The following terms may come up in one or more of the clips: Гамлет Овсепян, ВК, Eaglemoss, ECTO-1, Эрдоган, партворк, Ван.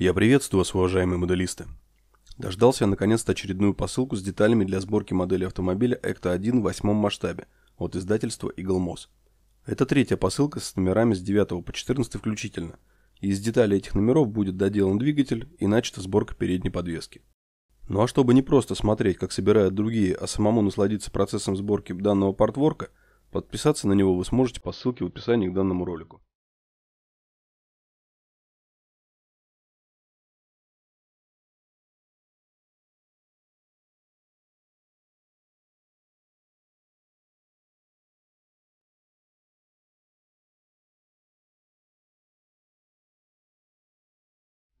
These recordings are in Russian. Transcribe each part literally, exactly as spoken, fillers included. Я приветствую вас, уважаемые моделисты. Дождался я наконец-то очередную посылку с деталями для сборки модели автомобиля экто один в восьмом масштабе от издательства Eaglemoss. Это третья посылка с номерами с девятого по четырнадцатый включительно. Из деталей этих номеров будет доделан двигатель и начата сборка передней подвески. Ну а чтобы не просто смотреть, как собирают другие, а самому насладиться процессом сборки данного партворка, подписаться на него вы сможете по ссылке в описании к данному ролику.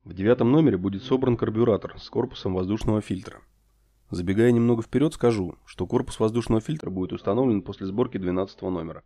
В девятом номере будет собран карбюратор с корпусом воздушного фильтра. Забегая немного вперед, скажу, что корпус воздушного фильтра будет установлен после сборки двенадцатого номера.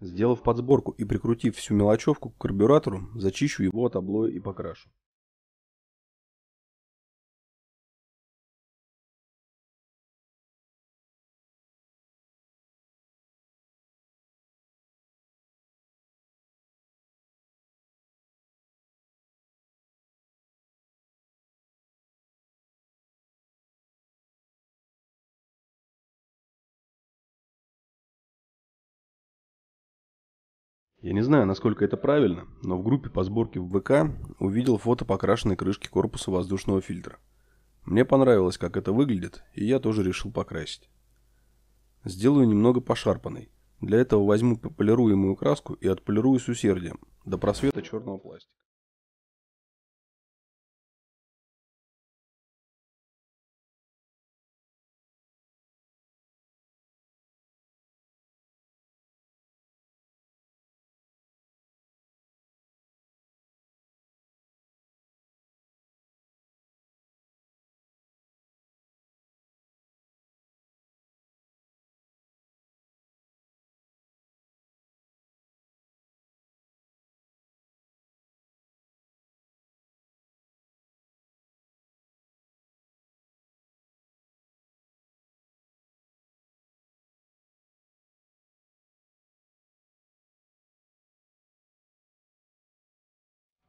Сделав подсборку и прикрутив всю мелочевку к карбюратору, зачищу его от облоя и покрашу. Я не знаю, насколько это правильно, но в группе по сборке в вэ ка увидел фото покрашенной крышки корпуса воздушного фильтра. Мне понравилось, как это выглядит, и я тоже решил покрасить. Сделаю немного пошарпанной. Для этого возьму полируемую краску и отполирую с усердием, до просвета черного пластика.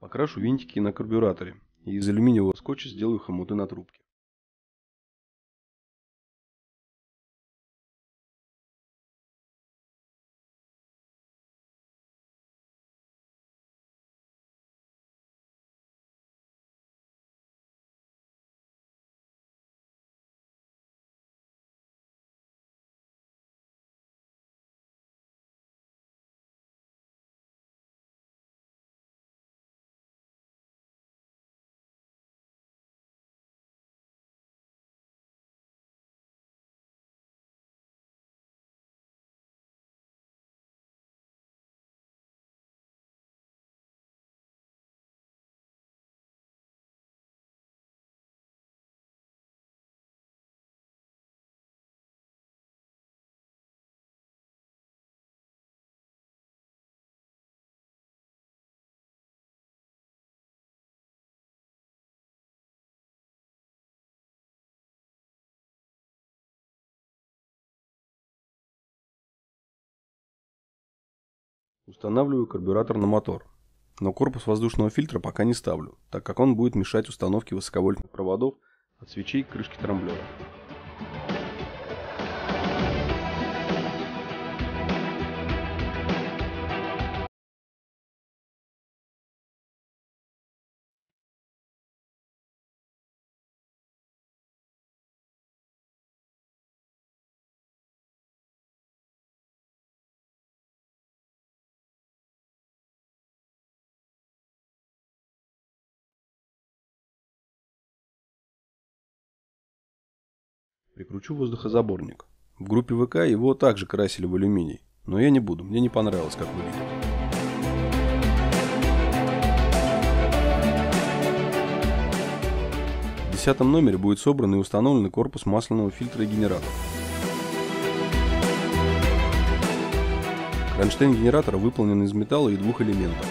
Покрашу винтики на карбюраторе и из алюминиевого скотча сделаю хомуты на трубке. Устанавливаю карбюратор на мотор, но корпус воздушного фильтра пока не ставлю, так как он будет мешать установке высоковольтных проводов от свечей к крышке трамблера. Прикручу воздухозаборник. В группе ВК его также красили в алюминий, но я не буду, мне не понравилось, как выглядит. В десятом номере будет собран и установлен корпус масляного фильтра и генератора. Кронштейн генератора выполнен из металла и двух элементов.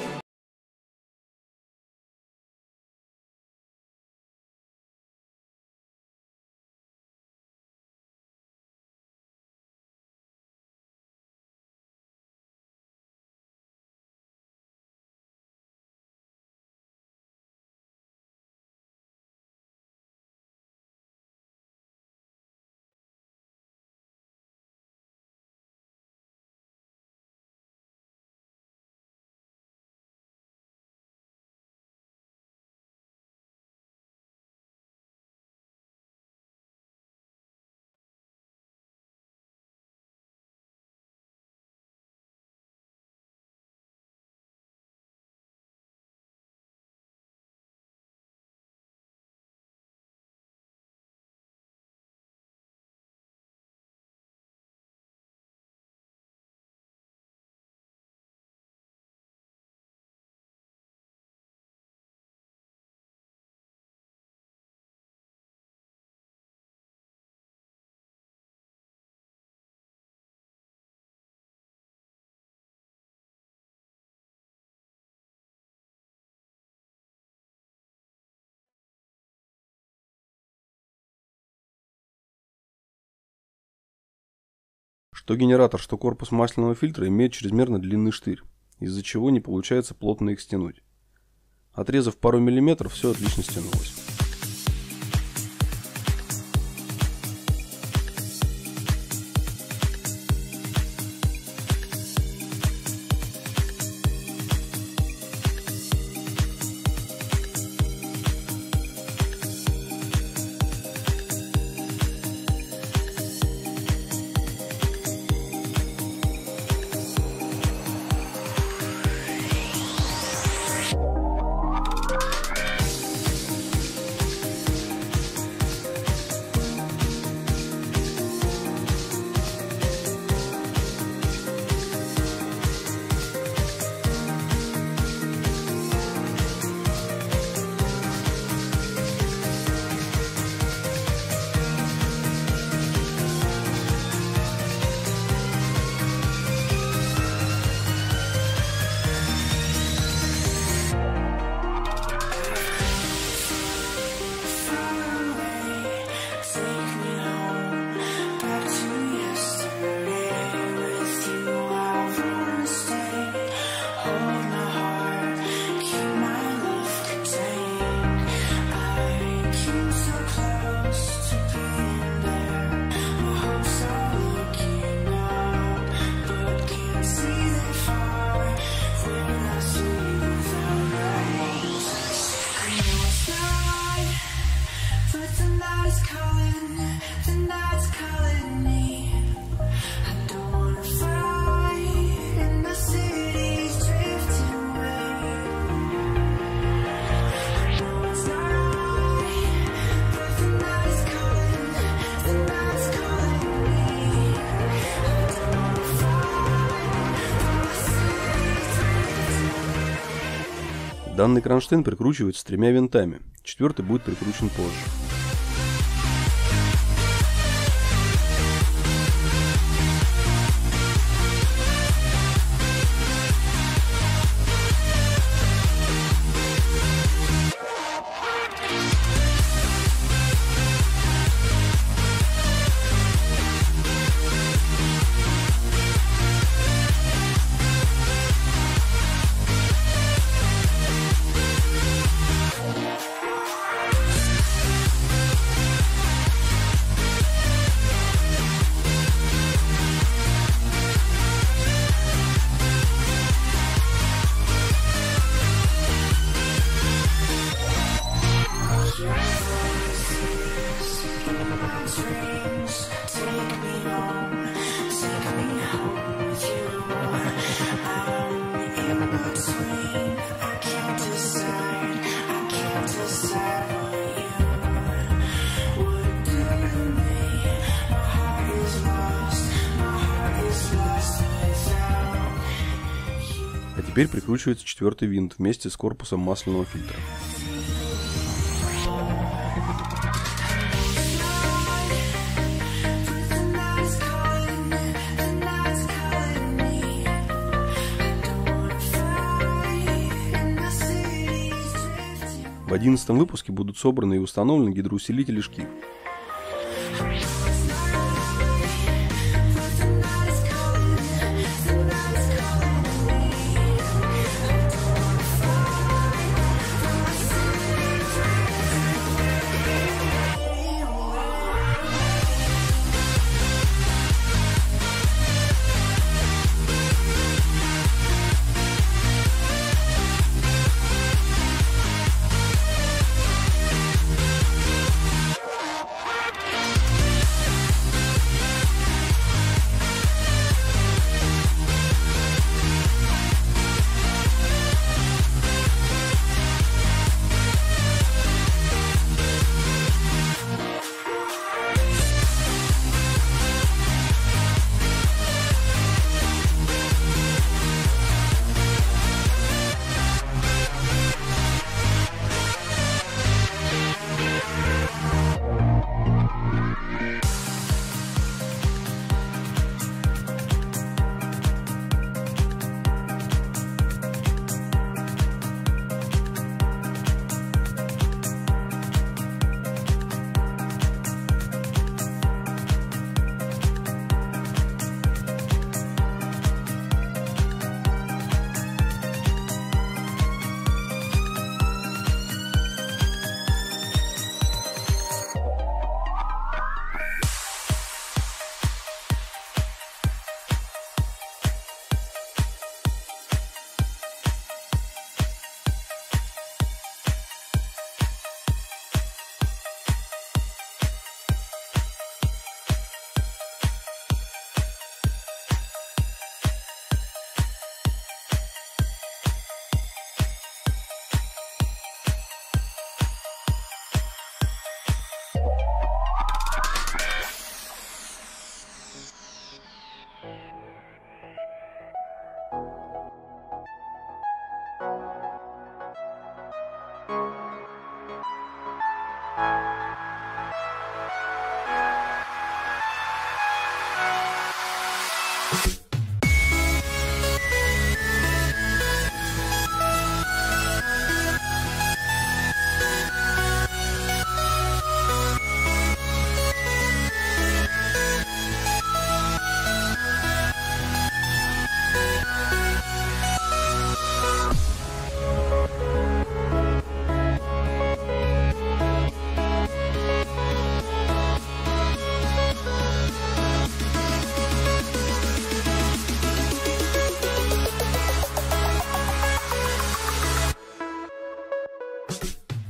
Что генератор, что корпус масляного фильтра имеет чрезмерно длинный штырь, из-за чего не получается плотно их стянуть. Отрезав пару миллиметров, все отлично стянулось. Данный кронштейн прикручивается тремя винтами, четвертый будет прикручен позже. Теперь прикручивается четвертый винт вместе с корпусом масляного фильтра. В одиннадцатом выпуске будут собраны и установлены гидроусилители шкив.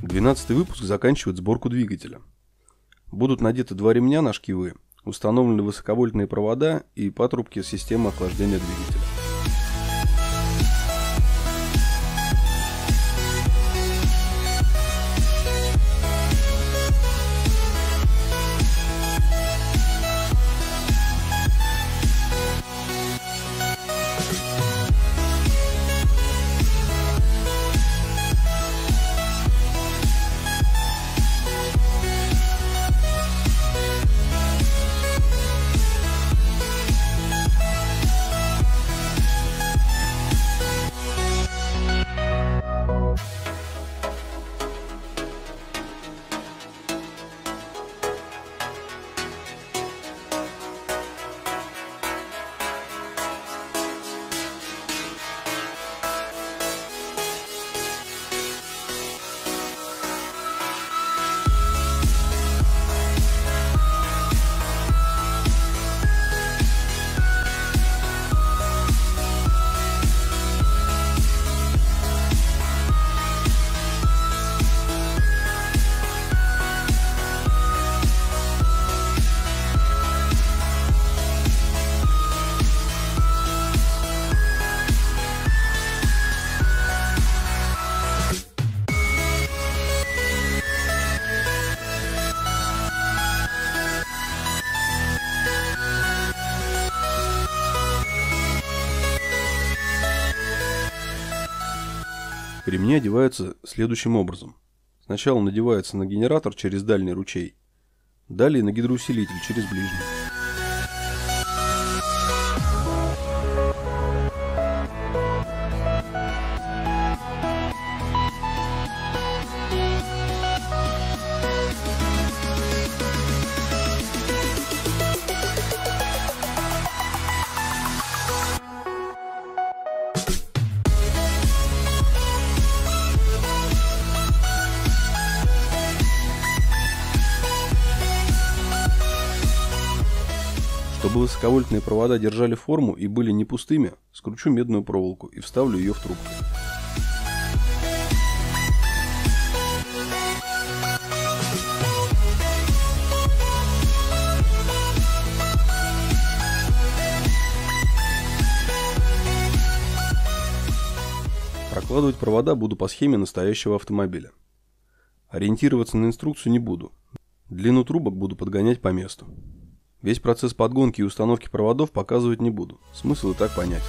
двенадцатый выпуск заканчивает сборку двигателя. Будут надеты два ремня на шкивы, установлены высоковольтные провода и патрубки системы охлаждения двигателя. Ремни одеваются следующим образом. Сначала надевается на генератор через дальний ручей, далее на гидроусилитель через ближний. Чтобы высоковольтные провода держали форму и были не пустыми, скручу медную проволоку и вставлю ее в трубку. Прокладывать провода буду по схеме настоящего автомобиля. Ориентироваться на инструкцию не буду. Длину трубок буду подгонять по месту. Весь процесс подгонки и установки проводов показывать не буду, смысл и так понятен.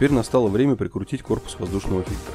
Теперь настало время прикрутить корпус воздушного фильтра.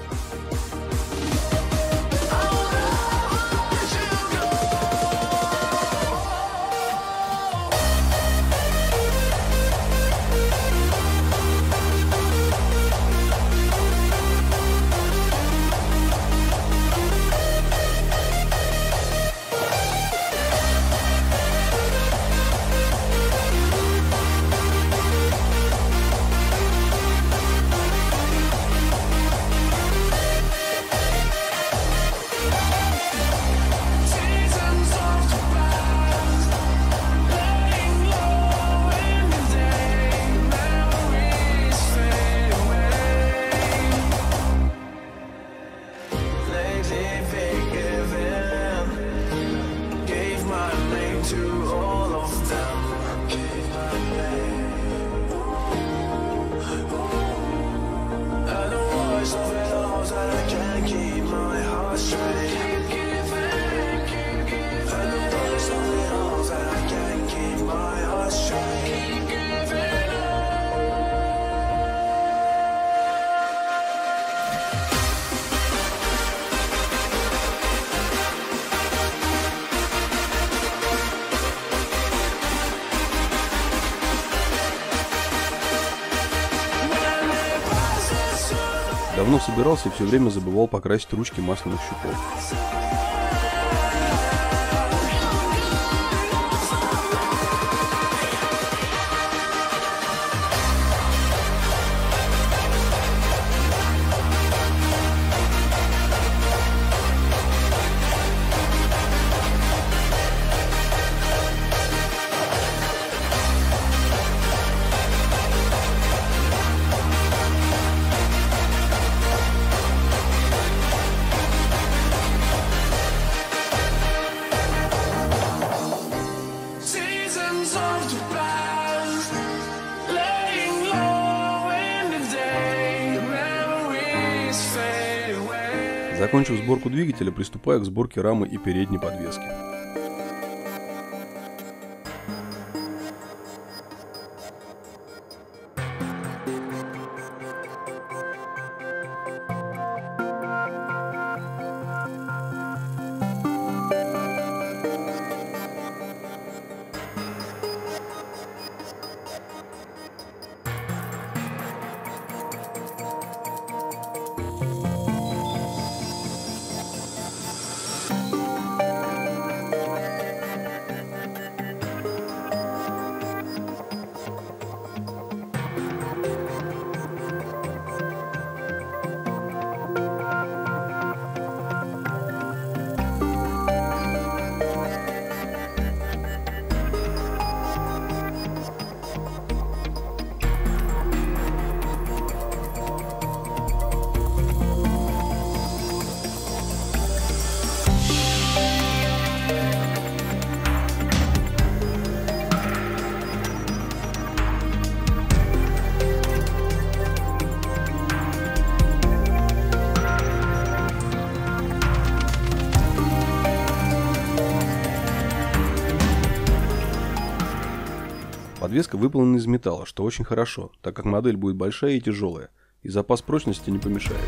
Давно собирался и все время забывал покрасить ручки масляных щупов. Закончив сборку двигателя, приступаю к сборке рамы и передней подвески. Подвеска выполнена из металла, что очень хорошо, так как модель будет большая и тяжелая, и запас прочности не помешает.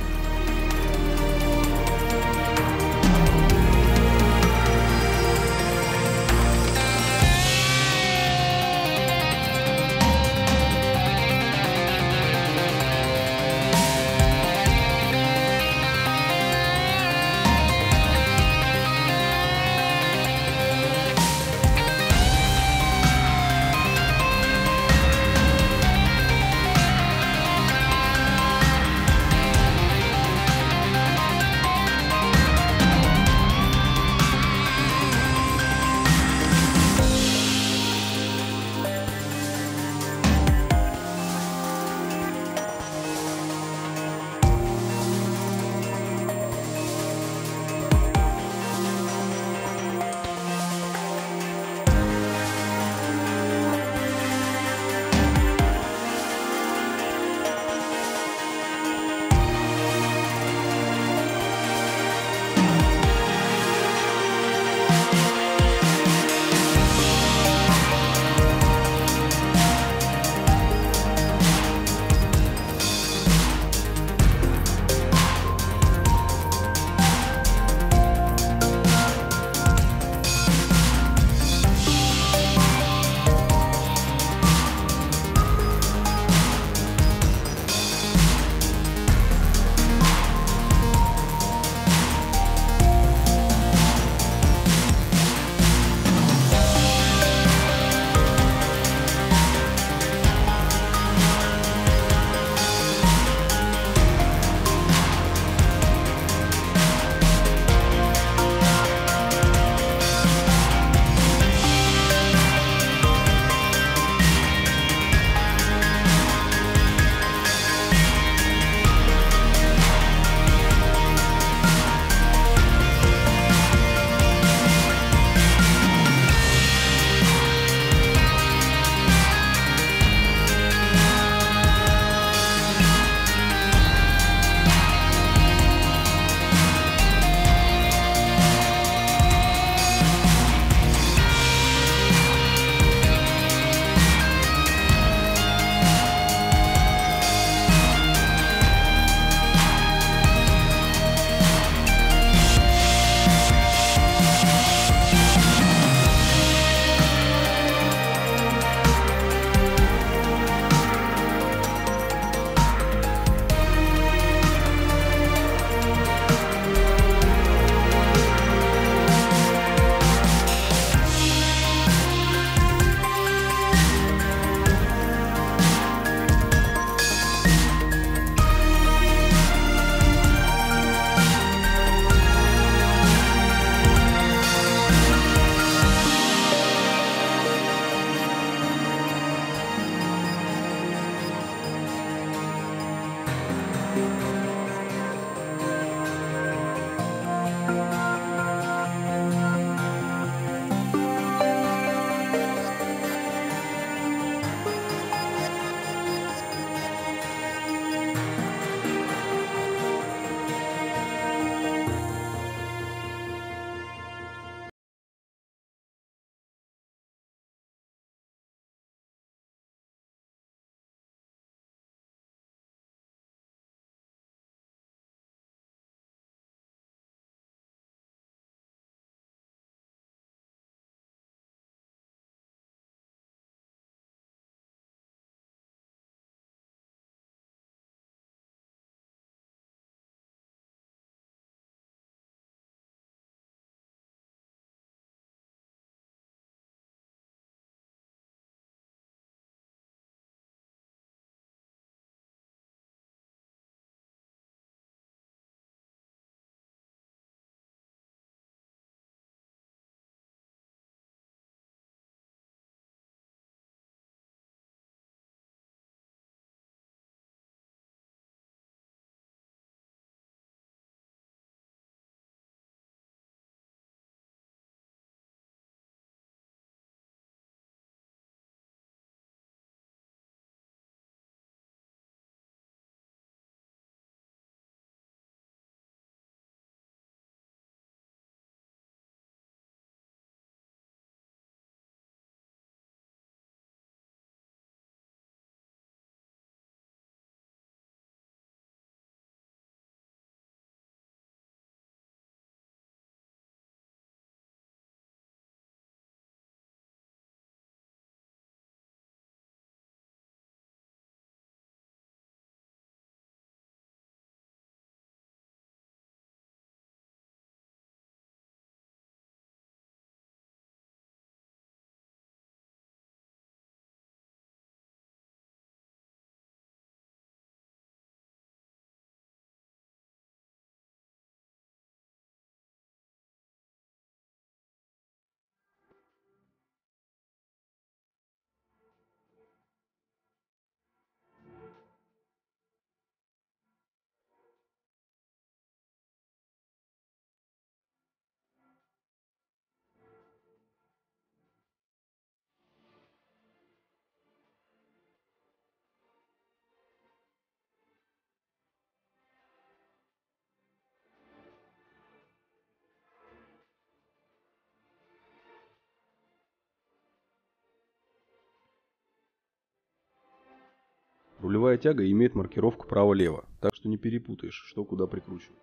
Рулевая тяга имеет маркировку право-лево, так что не перепутаешь, что куда прикручивать.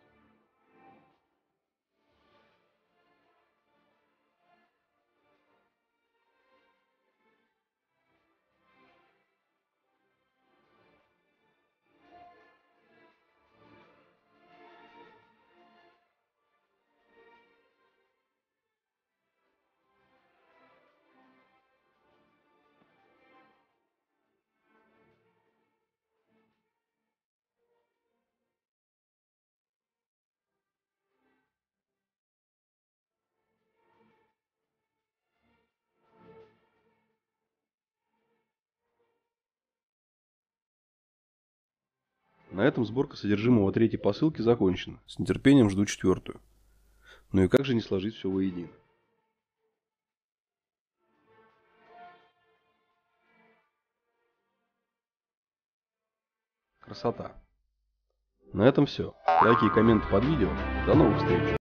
На этом сборка содержимого третьей посылки закончена. С нетерпением жду четвертую. Ну и как же не сложить все воедино? Красота. На этом все. Лайки и комменты под видео. До новых встреч.